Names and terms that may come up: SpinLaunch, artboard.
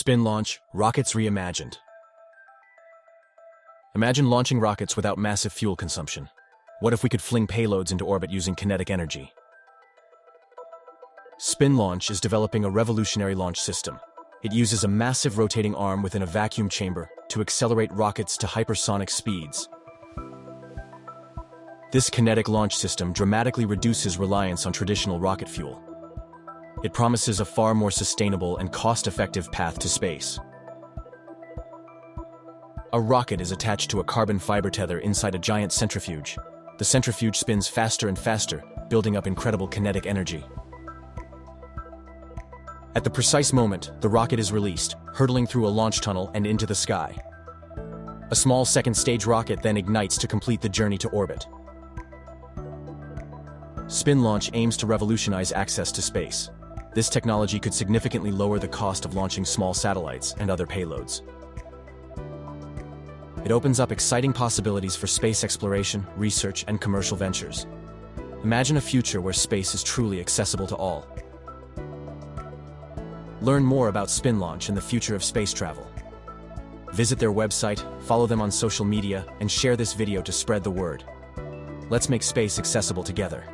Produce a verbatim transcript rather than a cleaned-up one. SpinLaunch, Rockets Reimagined. Imagine launching rockets without massive fuel consumption. What if we could fling payloads into orbit using kinetic energy? SpinLaunch is developing a revolutionary launch system. It uses a massive rotating arm within a vacuum chamber to accelerate rockets to hypersonic speeds. This kinetic launch system dramatically reduces reliance on traditional rocket fuel. It promises a far more sustainable and cost-effective path to space. A rocket is attached to a carbon fiber tether inside a giant centrifuge. The centrifuge spins faster and faster, building up incredible kinetic energy. At the precise moment, the rocket is released, hurtling through a launch tunnel and into the sky. A small second-stage rocket then ignites to complete the journey to orbit. SpinLaunch aims to revolutionize access to space. This technology could significantly lower the cost of launching small satellites and other payloads. It opens up exciting possibilities for space exploration, research, and commercial ventures. Imagine a future where space is truly accessible to all. Learn more about SpinLaunch and the future of space travel. Visit their website, follow them on social media, and share this video to spread the word. Let's make space accessible together.